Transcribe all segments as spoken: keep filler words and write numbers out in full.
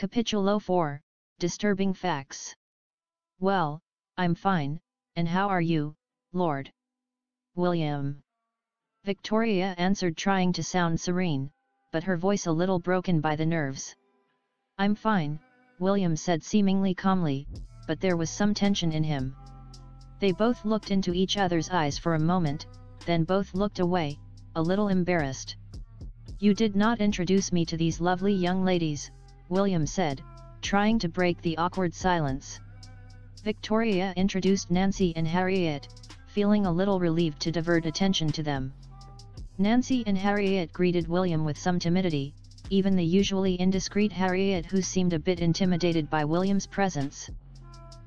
Capitulo four, Disturbing Facts. Well, I'm fine, and how are you, Lord William? Victoria answered, trying to sound serene, but her voice a little broken by the nerves. I'm fine, William said seemingly calmly, but there was some tension in him. They both looked into each other's eyes for a moment, then both looked away, a little embarrassed. You did not introduce me to these lovely young ladies, William said, trying to break the awkward silence. Victoria introduced Nancy and Harriet, feeling a little relieved to divert attention to them. Nancy and Harriet greeted William with some timidity, even the usually indiscreet Harriet, who seemed a bit intimidated by William's presence.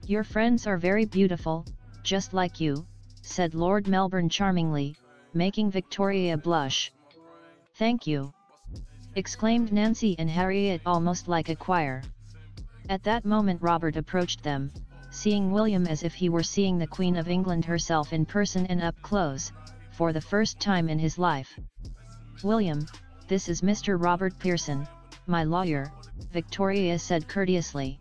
Your friends are very beautiful, just like you, said Lord Melbourne charmingly, making Victoria blush. Thank you! Exclaimed Nancy and Harriet almost like a choir. At that moment Robert approached them, seeing William as if he were seeing the Queen of England herself in person and up close, for the first time in his life. William, this is Mister Robert Pearson, my lawyer, Victoria said courteously.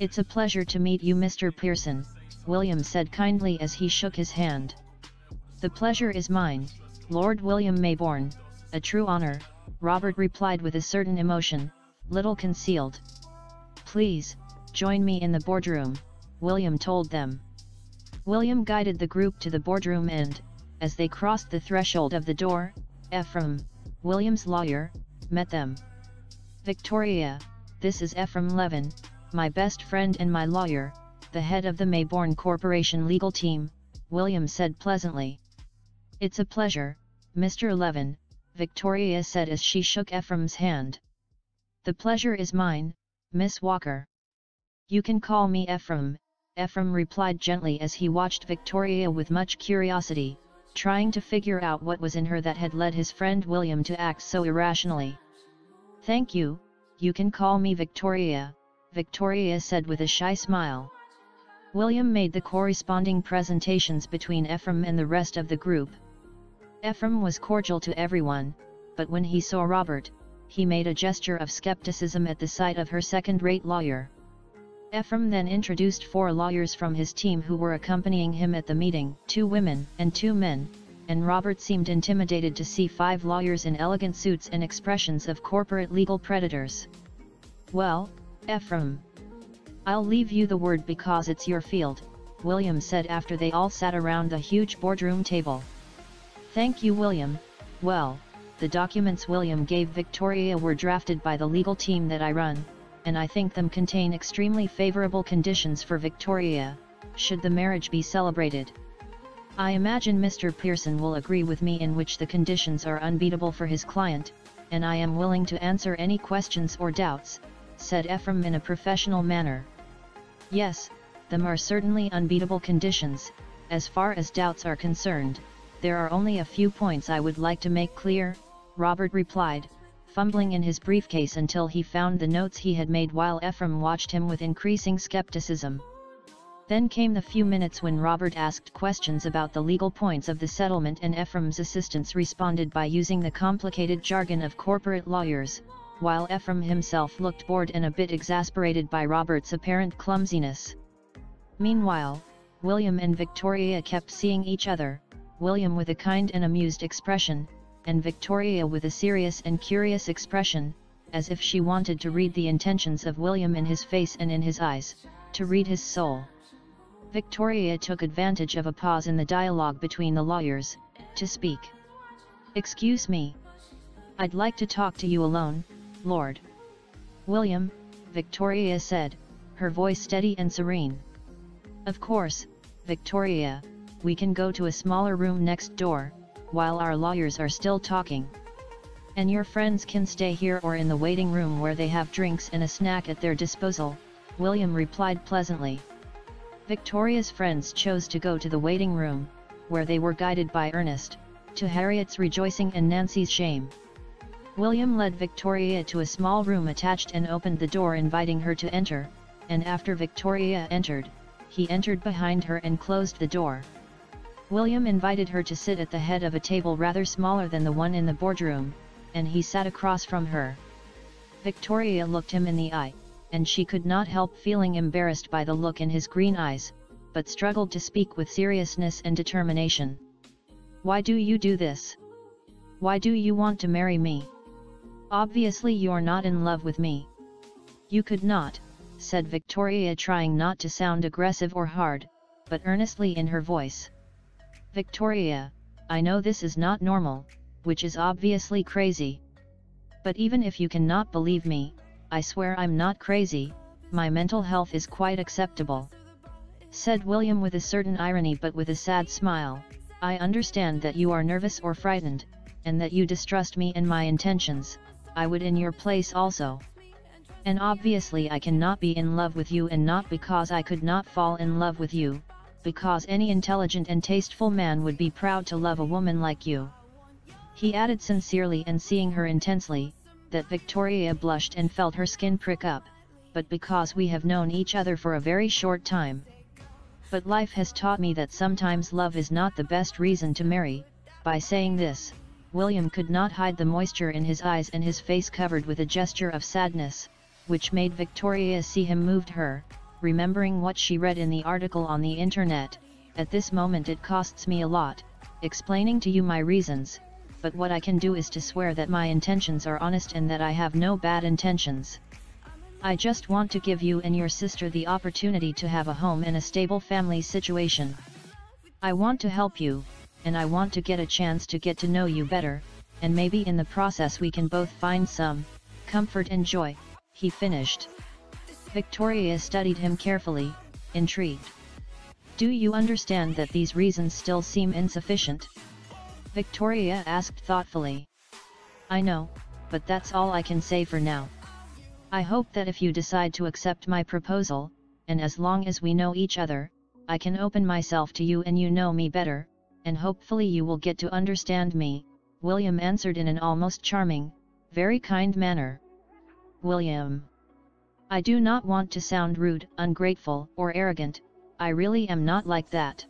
It's a pleasure to meet you, Mister Pearson, William said kindly as he shook his hand. The pleasure is mine, Lord William Mayborn, a true honor, Robert replied with a certain emotion, little concealed. Please, join me in the boardroom, William told them. William guided the group to the boardroom and, as they crossed the threshold of the door, Ephraim, William's lawyer, met them. Victoria, this is Ephraim Levin, my best friend and my lawyer, the head of the Mayborn Corporation legal team, William said pleasantly. It's a pleasure, Mister Levin, Victoria said as she shook Ephraim's hand. The pleasure is mine, Miss Walker. You can call me Ephraim, Ephraim replied gently as he watched Victoria with much curiosity, trying to figure out what was in her that had led his friend William to act so irrationally. Thank you, you can call me Victoria, Victoria said with a shy smile. William made the corresponding presentations between Ephraim and the rest of the group. Ephraim was cordial to everyone, but when he saw Robert, he made a gesture of skepticism at the sight of her second-rate lawyer. Ephraim then introduced four lawyers from his team who were accompanying him at the meeting, two women and two men, and Robert seemed intimidated to see five lawyers in elegant suits and expressions of corporate legal predators. Well, Ephraim, I'll leave you the word because it's your field, William said after they all sat around the huge boardroom table. Thank you, William. Well, the documents William gave Victoria were drafted by the legal team that I run, and I think them contain extremely favorable conditions for Victoria, should the marriage be celebrated. I imagine Mister Pearson will agree with me, in which the conditions are unbeatable for his client, and I am willing to answer any questions or doubts, said Ephraim in a professional manner. Yes, them are certainly unbeatable conditions. As far as doubts are concerned, there are only a few points I would like to make clear, Robert replied, fumbling in his briefcase until he found the notes he had made while Ephraim watched him with increasing skepticism. Then came the few minutes when Robert asked questions about the legal points of the settlement, and Ephraim's assistants responded by using the complicated jargon of corporate lawyers, while Ephraim himself looked bored and a bit exasperated by Robert's apparent clumsiness. Meanwhile, William and Victoria kept seeing each other, William with a kind and amused expression, and Victoria with a serious and curious expression, as if she wanted to read the intentions of William in his face and in his eyes, to read his soul. Victoria took advantage of a pause in the dialogue between the lawyers, to speak. Excuse me. I'd like to talk to you alone, Lord William, Victoria said, her voice steady and serene. Of course, Victoria, we can go to a smaller room next door, while our lawyers are still talking. And your friends can stay here or in the waiting room where they have drinks and a snack at their disposal, William replied pleasantly. Victoria's friends chose to go to the waiting room, where they were guided by Ernest, to Harriet's rejoicing and Nancy's shame. William led Victoria to a small room attached and opened the door, inviting her to enter, and after Victoria entered, he entered behind her and closed the door. William invited her to sit at the head of a table rather smaller than the one in the boardroom, and he sat across from her. Victoria looked him in the eye, and she could not help feeling embarrassed by the look in his green eyes, but struggled to speak with seriousness and determination. "Why do you do this? Why do you want to marry me? Obviously you're not in love with me." "You could not," said Victoria, trying not to sound aggressive or hard, but earnestly in her voice. "Victoria, I know this is not normal, which is obviously crazy. But even if you cannot believe me, I swear I'm not crazy, my mental health is quite acceptable," said William with a certain irony but with a sad smile. "I understand that you are nervous or frightened, and that you distrust me and my intentions. I would in your place also. And obviously I cannot be in love with you, and not because I could not fall in love with you, because any intelligent and tasteful man would be proud to love a woman like you," he added sincerely, and seeing her intensely, that Victoria blushed and felt her skin prick up, "but because we have known each other for a very short time. But life has taught me that sometimes love is not the best reason to marry." By saying this, William could not hide the moisture in his eyes, and his face covered with a gesture of sadness, which made Victoria see him moved her, remembering what she read in the article on the internet. "At this moment it costs me a lot, explaining to you my reasons, but what I can do is to swear that my intentions are honest and that I have no bad intentions. I just want to give you and your sister the opportunity to have a home and a stable family situation. I want to help you, and I want to get a chance to get to know you better, and maybe in the process we can both find some comfort and joy," he finished. Victoria studied him carefully, intrigued. "Do you understand that these reasons still seem insufficient?" Victoria asked thoughtfully. "I know, but that's all I can say for now. I hope that if you decide to accept my proposal, and as long as we know each other, I can open myself to you and you know me better, and hopefully you will get to understand me," William answered in an almost charming, very kind manner. "William, I do not want to sound rude, ungrateful, or arrogant. I really am not like that.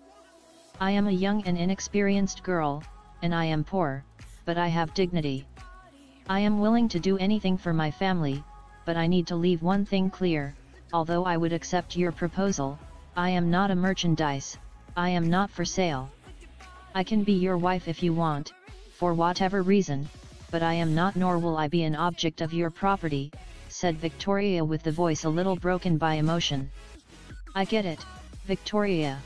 I am a young and inexperienced girl, and I am poor, but I have dignity. I am willing to do anything for my family, but I need to leave one thing clear. Although I would accept your proposal, I am not a merchandise, I am not for sale. I can be your wife if you want, for whatever reason, but I am not, nor will I be, an object of your property," said Victoria with the voice a little broken by emotion. "I get it, Victoria.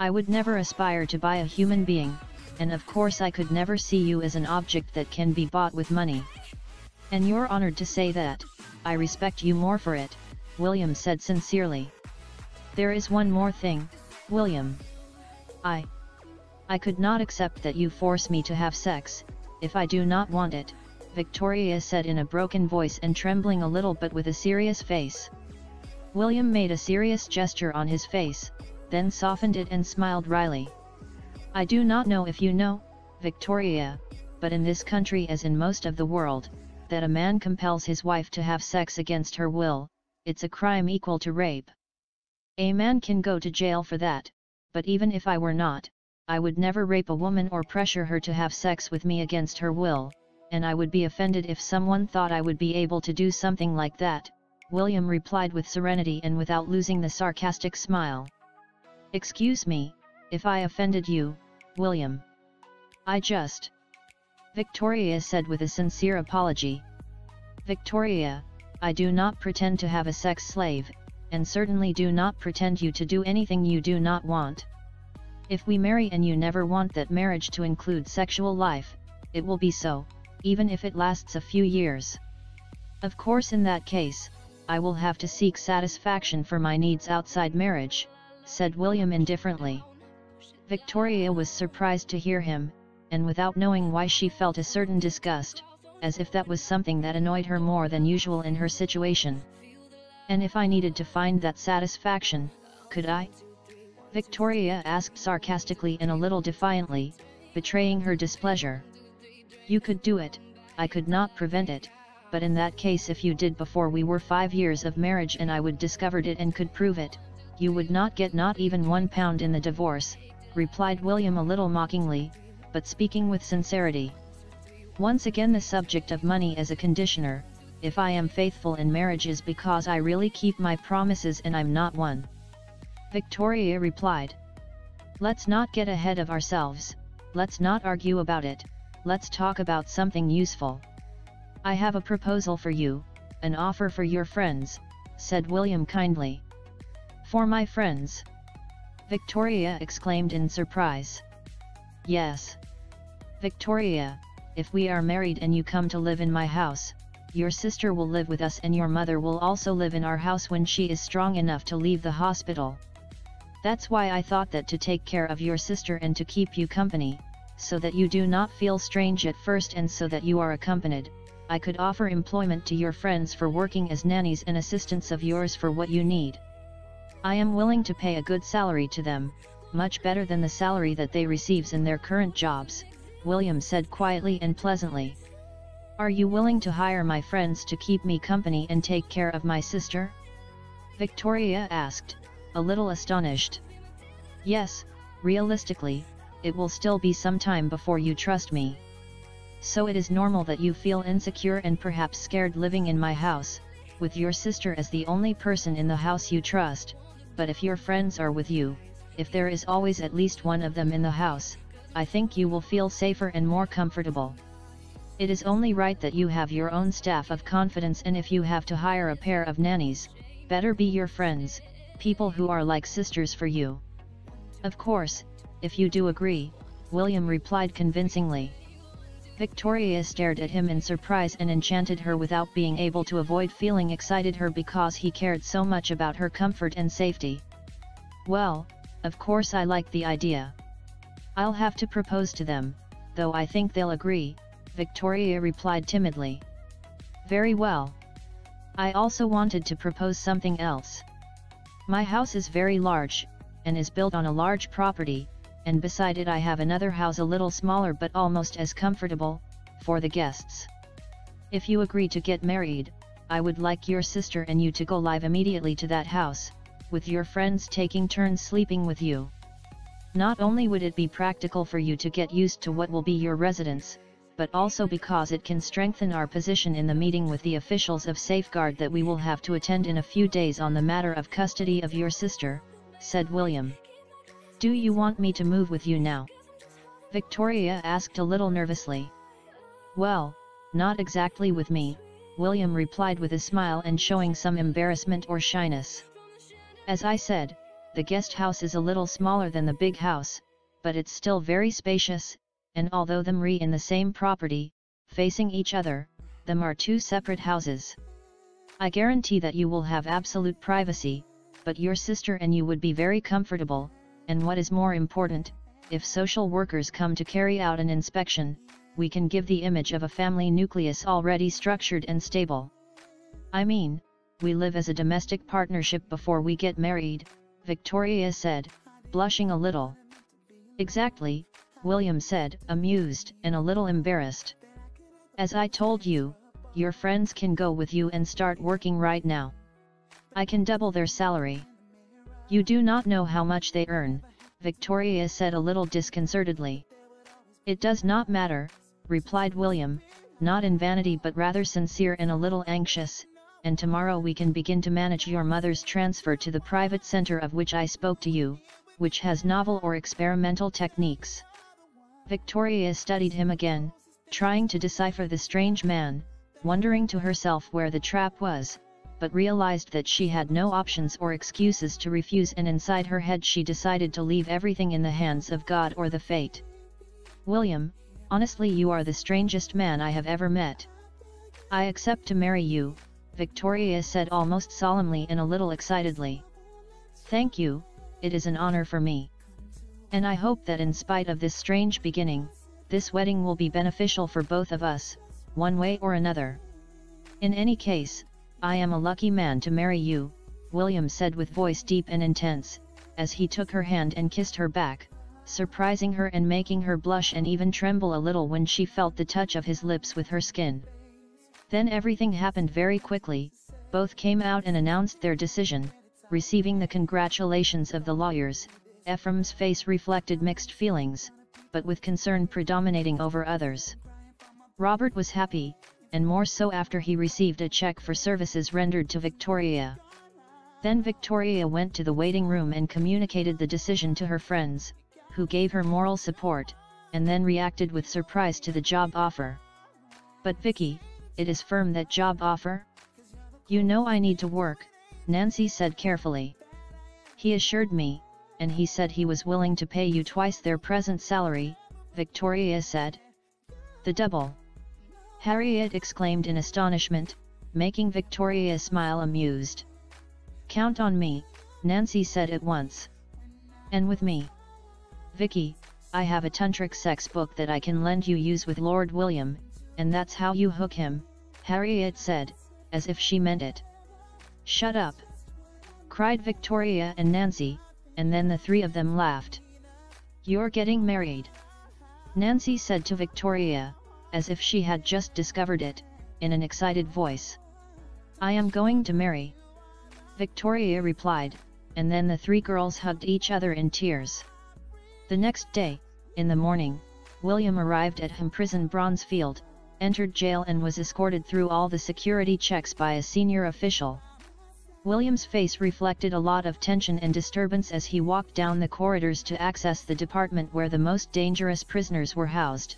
I would never aspire to buy a human being, and of course I could never see you as an object that can be bought with money. And you're honored to say that. I respect you more for it," William said sincerely. "There is one more thing, William. I... I could not accept that you force me to have sex, if I do not want it," Victoria said in a broken voice and trembling a little but with a serious face. William made a serious gesture on his face, then softened it and smiled wryly. "I do not know if you know, Victoria, but in this country as in most of the world, that a man compels his wife to have sex against her will, it's a crime equal to rape. A man can go to jail for that, but even if I were not, I would never rape a woman or pressure her to have sex with me against her will, and I would be offended if someone thought I would be able to do something like that," William replied with serenity and without losing the sarcastic smile. "Excuse me, if I offended you, William. I just..." Victoria said with a sincere apology. "Victoria, I do not pretend to have a sex slave, and certainly do not pretend you to do anything you do not want. If we marry and you never want that marriage to include sexual life, it will be so, even if it lasts a few years. Of course in that case, I will have to seek satisfaction for my needs outside marriage," said William indifferently. Victoria was surprised to hear him, and without knowing why she felt a certain disgust, as if that was something that annoyed her more than usual in her situation. "And if I needed to find that satisfaction, could I?" Victoria asked sarcastically and a little defiantly, betraying her displeasure. "You could do it, I could not prevent it, but in that case if you did before we were five years of marriage and I would discovered it and could prove it, you would not get not even one pound in the divorce," replied William a little mockingly, but speaking with sincerity. Once again the subject of money as a conditioner, if I am faithful in marriage is because I really keep my promises and I'm not one." Victoria replied. "Let's not get ahead of ourselves, let's not argue about it, let's talk about something useful. I have a proposal for you, an offer for your friends," said William kindly. "For my friends?" Victoria exclaimed in surprise. "Yes. Victoria, if we are married and you come to live in my house, your sister will live with us and your mother will also live in our house when she is strong enough to leave the hospital. That's why I thought that to take care of your sister and to keep you company, so that you do not feel strange at first and so that you are accompanied, I could offer employment to your friends for working as nannies and assistants of yours for what you need. I am willing to pay a good salary to them, much better than the salary that they receive in their current jobs," William said quietly and pleasantly. "Are you willing to hire my friends to keep me company and take care of my sister?" Victoria asked, a little astonished. "Yes, realistically, it will still be some time before you trust me. So it is normal that you feel insecure and perhaps scared living in my house, with your sister as the only person in the house you trust, but if your friends are with you, if there is always at least one of them in the house, I think you will feel safer and more comfortable. It is only right that you have your own staff of confidence, and if you have to hire a pair of nannies, better be your friends, people who are like sisters for you." "Of course, if you do agree," William replied convincingly. Victoria stared at him in surprise and enchanted her without being able to avoid feeling excited her because he cared so much about her comfort and safety. "Well, of course I like the idea. I'll have to propose to them, though I think they'll agree," Victoria replied timidly. "Very well. I also wanted to propose something else. My house is very large, and is built on a large property, and beside it I have another house a little smaller but almost as comfortable, for the guests. If you agree to get married, I would like your sister and you to go live immediately to that house, with your friends taking turns sleeping with you. Not only would it be practical for you to get used to what will be your residence, but also because it can strengthen our position in the meeting with the officials of Safeguard that we will have to attend in a few days on the matter of custody of your sister," said William. "Do you want me to move with you now?" Victoria asked a little nervously. "Well, not exactly with me," William replied with a smile and showing some embarrassment or shyness. "As I said, the guest house is a little smaller than the big house, but it's still very spacious, and although them are in the same property, facing each other, them are two separate houses. I guarantee that you will have absolute privacy, but your sister and you would be very comfortable, and what is more important, if social workers come to carry out an inspection, we can give the image of a family nucleus already structured and stable. I mean, we live as a domestic partnership before we get married," Victoria said, blushing a little. "Exactly," William said, amused and a little embarrassed. "As I told you, your friends can go with you and start working right now. I can double their salary. You do not know how much they earn," Victoria said a little disconcertedly. "It does not matter," replied William, not in vanity but rather sincere and a little anxious, "and tomorrow we can begin to manage your mother's transfer to the private center of which I spoke to you, which has novel or experimental techniques." Victoria studied him again, trying to decipher the strange man, wondering to herself where the trap was, but realized that she had no options or excuses to refuse, and inside her head she decided to leave everything in the hands of God or the fate. "William, honestly you are the strangest man I have ever met. I accept to marry you," Victoria said almost solemnly and a little excitedly. "Thank you, it is an honor for me. And I hope that in spite of this strange beginning, this wedding will be beneficial for both of us, one way or another. In any case, I am a lucky man to marry you," William said with voice deep and intense, as he took her hand and kissed her back, surprising her and making her blush and even tremble a little when she felt the touch of his lips with her skin. Then everything happened very quickly, both came out and announced their decision, receiving the congratulations of the lawyers. Ephraim's face reflected mixed feelings, but with concern predominating over others. Robert was happy, and more so after he received a check for services rendered to Victoria. Then Victoria went to the waiting room and communicated the decision to her friends, who gave her moral support, and then reacted with surprise to the job offer. "But Vicky, it is firm, that job offer? You know I need to work," Nancy said carefully. "He assured me, and he said he was willing to pay you twice their present salary," Victoria said. "The double?" Harriet exclaimed in astonishment, making Victoria smile amused. "Count on me," Nancy said at once. "And with me. Vicky, I have a tantric sex book that I can lend you use with Lord William, and that's how you hook him," Harriet said, as if she meant it. "Shut up!" cried Victoria and Nancy, and then the three of them laughed. "You're getting married," Nancy said to Victoria, as if she had just discovered it, in an excited voice. "I am going to marry," Victoria replied, and then the three girls hugged each other in tears. The next day, in the morning, William arrived at H M Prison Bronzefield, entered jail and was escorted through all the security checks by a senior official. William's face reflected a lot of tension and disturbance as he walked down the corridors to access the department where the most dangerous prisoners were housed.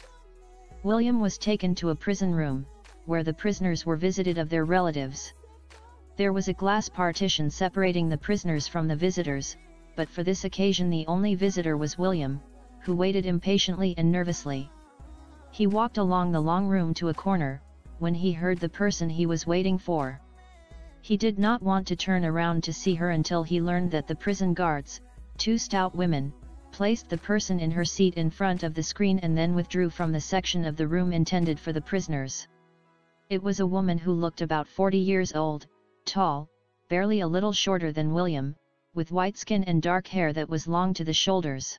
William was taken to a prison room, where the prisoners were visited of their relatives. There was a glass partition separating the prisoners from the visitors, but for this occasion the only visitor was William, who waited impatiently and nervously. He walked along the long room to a corner, when he heard the person he was waiting for. He did not want to turn around to see her until he learned that the prison guards, two stout women, placed the person in her seat in front of the screen and then withdrew from the section of the room intended for the prisoners. It was a woman who looked about forty years old, tall, barely a little shorter than William, with white skin and dark hair that was long to the shoulders.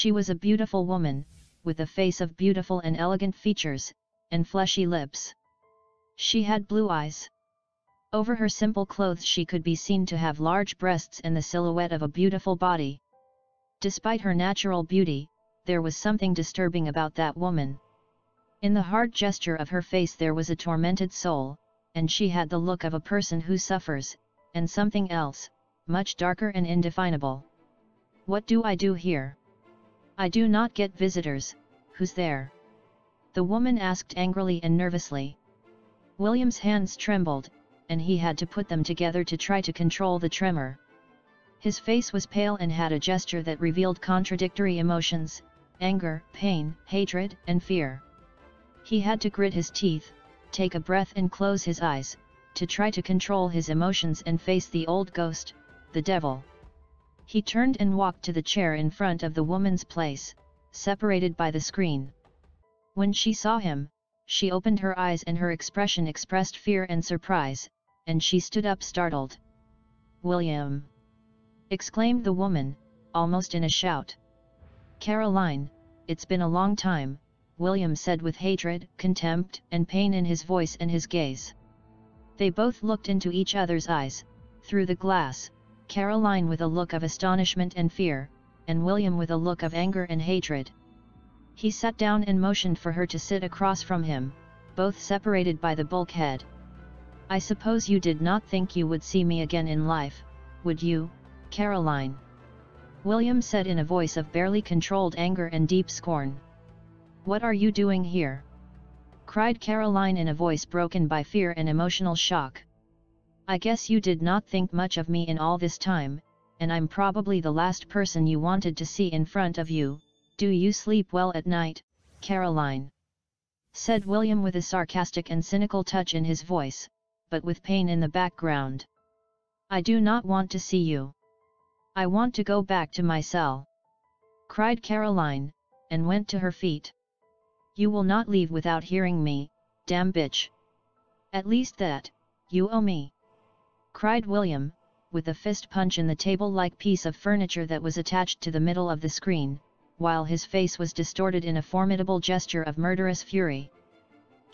She was a beautiful woman, with a face of beautiful and elegant features, and fleshy lips. She had blue eyes. Over her simple clothes she could be seen to have large breasts and the silhouette of a beautiful body. Despite her natural beauty, there was something disturbing about that woman. In the hard gesture of her face there was a tormented soul, and she had the look of a person who suffers, and something else, much darker and indefinable. "What do I do here? I do not get visitors. Who's there?" the woman asked angrily and nervously. William's hands trembled, and he had to put them together to try to control the tremor. His face was pale and had a gesture that revealed contradictory emotions, anger, pain, hatred, and fear. He had to grit his teeth, take a breath and close his eyes, to try to control his emotions and face the old ghost, the devil. He turned and walked to the chair in front of the woman's place, separated by the screen. When she saw him, she opened her eyes and her expression expressed fear and surprise, and she stood up startled. "William!" exclaimed the woman, almost in a shout. "Caroline, it's been a long time," William said with hatred, contempt, and pain in his voice and his gaze. They both looked into each other's eyes, through the glass, Caroline with a look of astonishment and fear, and William with a look of anger and hatred. He sat down and motioned for her to sit across from him, both separated by the bulkhead. "I suppose you did not think you would see me again in life, would you, Caroline?" William said in a voice of barely controlled anger and deep scorn. "What are you doing here?" cried Caroline in a voice broken by fear and emotional shock. "I guess you did not think much of me in all this time, and I'm probably the last person you wanted to see in front of you. Do you sleep well at night, Caroline?" said William with a sarcastic and cynical touch in his voice, but with pain in the background. "I do not want to see you. I want to go back to my cell," cried Caroline, and went to her feet. "You will not leave without hearing me, damn bitch. At least that, you owe me," cried William, with a fist punch in the table-like piece of furniture that was attached to the middle of the screen, while his face was distorted in a formidable gesture of murderous fury.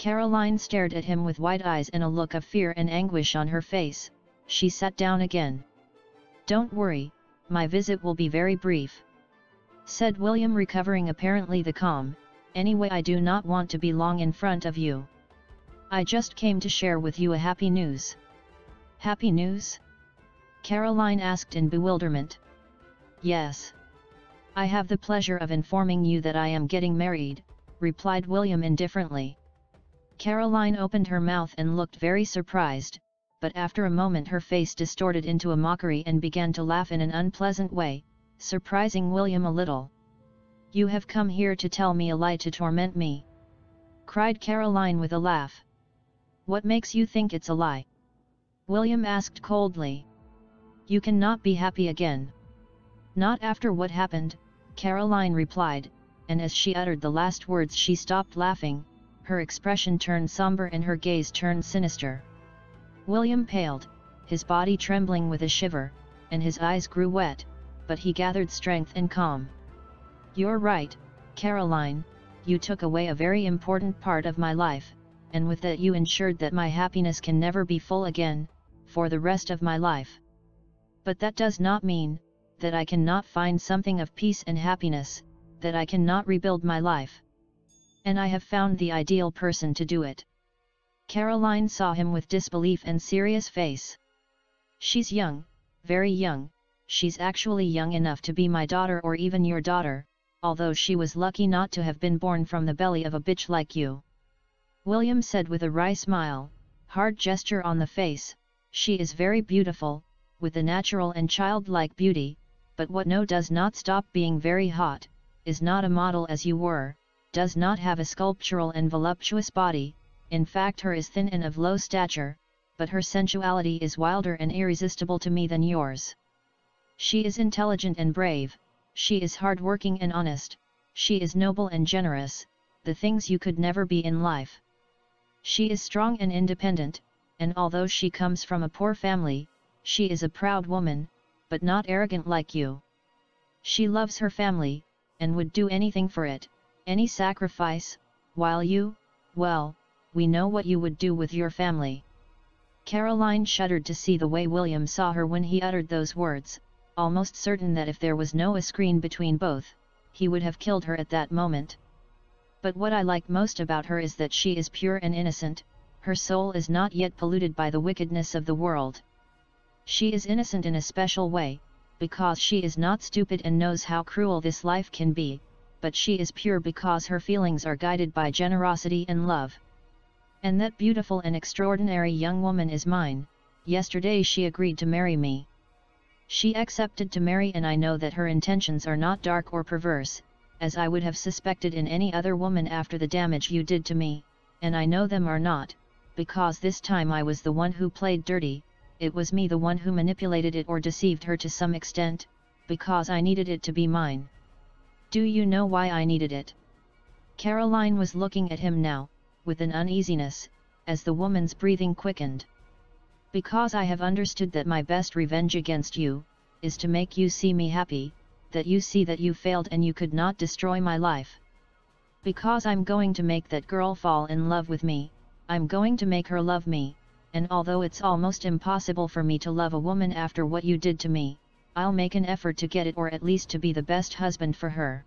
Caroline stared at him with wide eyes and a look of fear and anguish on her face. She sat down again. "Don't worry, my visit will be very brief," said William, recovering apparently the calm. "Anyway, I do not want to be long in front of you. I just came to share with you a happy news. Happy news? Caroline asked in bewilderment. Yes. I have the pleasure of informing you that I am getting married, replied William indifferently. Caroline opened her mouth and looked very surprised, but after a moment her face distorted into a mockery and began to laugh in an unpleasant way, surprising William a little. You have come here to tell me a lie to torment me, cried Caroline with a laugh. What makes you think it's a lie? William asked coldly. You cannot be happy again. Not after what happened, Caroline replied, and as she uttered the last words she stopped laughing, her expression turned somber and her gaze turned sinister. William paled, his body trembling with a shiver, and his eyes grew wet, but he gathered strength and calm. You're right, Caroline, you took away a very important part of my life, and with that you ensured that my happiness can never be full again, for the rest of my life. But that does not mean that I cannot find something of peace and happiness, that I cannot rebuild my life. And I have found the ideal person to do it. Caroline saw him with disbelief and serious face. She's young, very young, she's actually young enough to be my daughter or even your daughter, although she was lucky not to have been born from the belly of a bitch like you. William said with a wry smile, hard gesture on the face, she is very beautiful, with a natural and childlike beauty, but what no does not stop being very hot, is not a model as you were, does not have a sculptural and voluptuous body, in fact her is thin and of low stature, but her sensuality is wilder and irresistible to me than yours. She is intelligent and brave, she is hard-working and honest, she is noble and generous, the things you could never be in life. She is strong and independent, and although she comes from a poor family, she is a proud woman, but not arrogant like you. She loves her family, and would do anything for it, any sacrifice, while you, well, we know what you would do with your family. Caroline shuddered to see the way William saw her when he uttered those words, almost certain that if there was no a screen between both, he would have killed her at that moment. But what I like most about her is that she is pure and innocent, her soul is not yet polluted by the wickedness of the world. She is innocent in a special way, because she is not stupid and knows how cruel this life can be, but she is pure because her feelings are guided by generosity and love. And that beautiful and extraordinary young woman is mine. Yesterday she agreed to marry me. She accepted to marry, and I know that her intentions are not dark or perverse, as I would have suspected in any other woman after the damage you did to me, and I know them are not, because this time I was the one who played dirty. It was me the one who manipulated it or deceived her to some extent, because I needed it to be mine. Do you know why I needed it? Caroline was looking at him now, with an uneasiness, as the woman's breathing quickened. Because I have understood that my best revenge against you, is to make you see me happy, that you see that you failed and you could not destroy my life. Because I'm going to make that girl fall in love with me, I'm going to make her love me. And although it's almost impossible for me to love a woman after what you did to me, I'll make an effort to get it, or at least to be the best husband for her.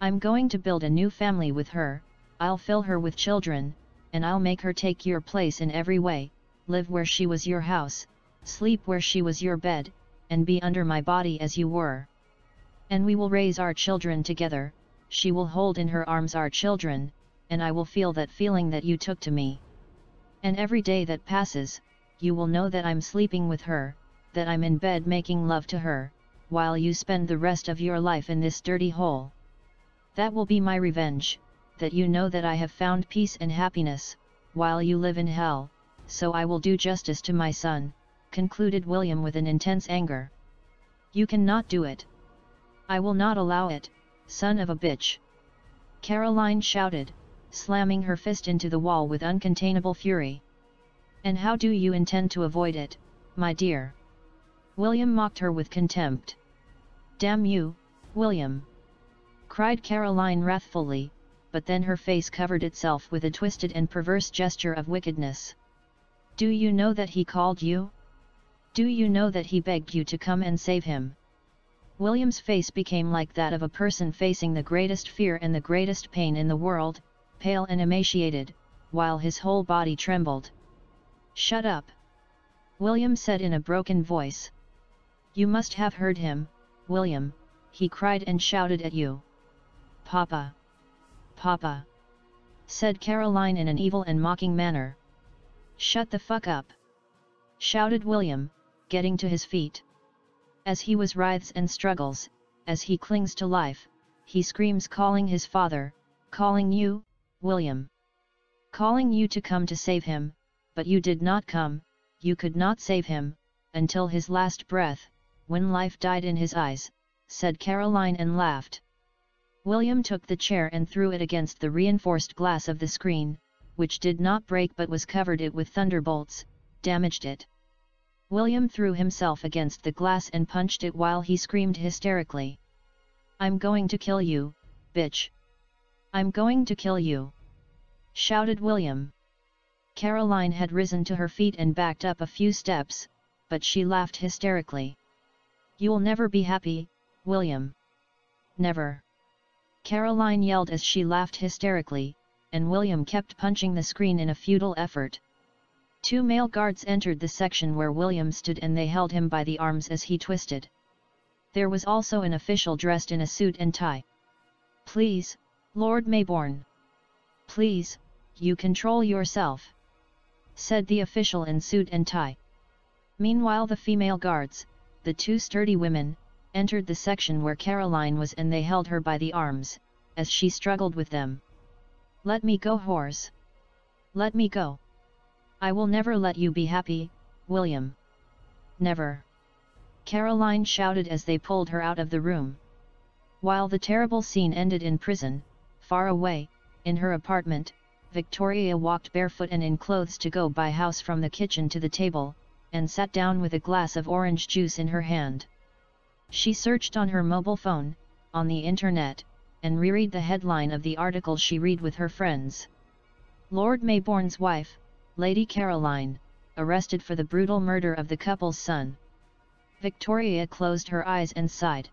I'm going to build a new family with her, I'll fill her with children, and I'll make her take your place in every way, live where she was your house, sleep where she was your bed, and be under my body as you were. And we will raise our children together, she will hold in her arms our children, and I will feel that feeling that you took to me. And every day that passes, you will know that I'm sleeping with her, that I'm in bed making love to her, while you spend the rest of your life in this dirty hole. That will be my revenge, that you know that I have found peace and happiness, while you live in hell, so I will do justice to my son, concluded William with an intense anger. You cannot do it. I will not allow it, son of a bitch! Caroline shouted, slamming her fist into the wall with uncontainable fury. And how do you intend to avoid it, my dear? William mocked her with contempt. Damn you, William! Cried Caroline wrathfully, but then her face covered itself with a twisted and perverse gesture of wickedness. Do you know that he called you? Do you know that he begged you to come and save him? William's face became like that of a person facing the greatest fear and the greatest pain in the world, pale and emaciated, while his whole body trembled. "Shut up," William said in a broken voice. "You must have heard him, William," he cried and shouted at you. "Papa! Papa!" said Caroline in an evil and mocking manner. "Shut the fuck up!" shouted William, getting to his feet. As he was writhes and struggles, as he clings to life, he screams, calling his father, calling you, William. Calling you to come to save him, but you did not come, you could not save him, until his last breath, when life died in his eyes, said Caroline and laughed. William took the chair and threw it against the reinforced glass of the screen, which did not break but was covered it with thunderbolts, damaged it. William threw himself against the glass and punched it while he screamed hysterically. "I'm going to kill you, bitch! I'm going to kill you!" shouted William. Caroline had risen to her feet and backed up a few steps, but she laughed hysterically. "You'll never be happy, William. Never!" Caroline yelled as she laughed hysterically, and William kept punching the screen in a futile effort. Two male guards entered the section where William stood and they held him by the arms as he twisted. There was also an official dressed in a suit and tie. "Please, Lord Mayborn. Please, you control yourself," said the official in suit and tie. Meanwhile the female guards, the two sturdy women, entered the section where Caroline was and they held her by the arms, as she struggled with them. "Let me go, whores. Let me go. I will never let you be happy, William. Never!" Caroline shouted as they pulled her out of the room. While the terrible scene ended in prison, far away, in her apartment, Victoria walked barefoot and in clothes to go by house from the kitchen to the table, and sat down with a glass of orange juice in her hand. She searched on her mobile phone, on the internet, and reread the headline of the article she read with her friends. Lord Mayborn's wife, Lady Caroline, arrested for the brutal murder of the couple's son. Victoria closed her eyes and sighed.